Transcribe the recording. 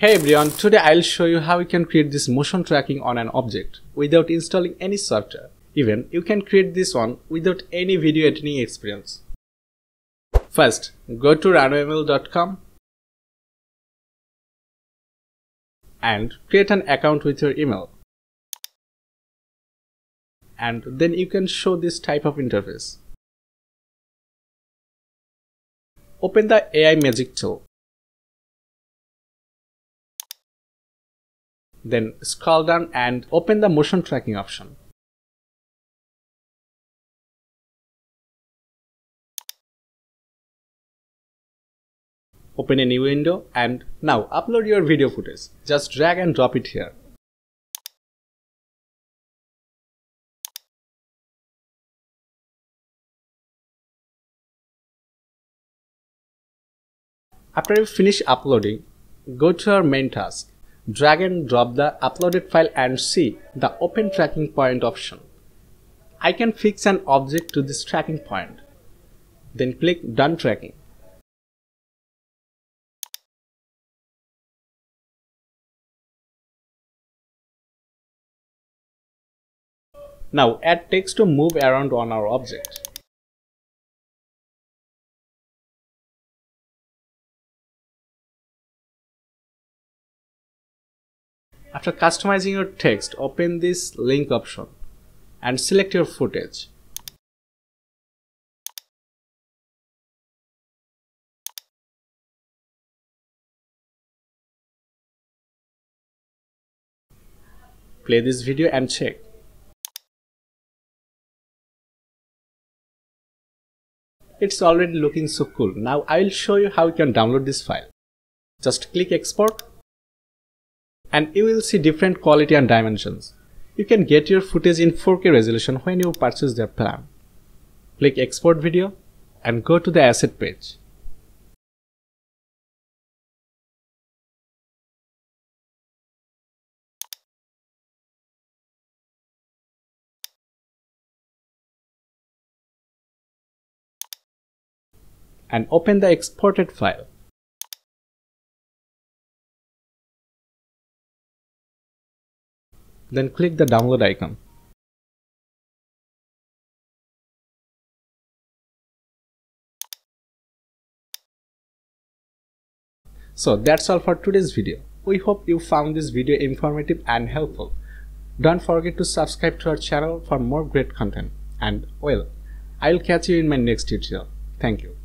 Hey everyone, today I'll show you how you can create this motion tracking on an object without installing any software. Even you can create this one without any video editing experience. First, go to runwayml.com and create an account with your email. And then you can show this type of interface. Open the AI Magic tool. Then scroll down and open the motion tracking option. Open a new window and now upload your video footage. Just drag and drop it here. After you finish uploading, go to our main task. Drag and drop the uploaded file and see the open tracking point option. I can fix an object to this tracking point. Then click Done Tracking. Now add text to move around on our object. After customizing your text, open this link option and select your footage. Play this video and check. It's already looking so cool. Now I will show you how you can download this file. Just click export. And you will see different quality and dimensions. You can get your footage in 4K resolution when you purchase their plan. Click Export Video and go to the asset page. And open the exported file. Then click the download icon. So that's all for today's video. We hope you found this video informative and helpful. Don't forget to subscribe to our channel for more great content. And well, I'll catch you in my next tutorial. Thank you.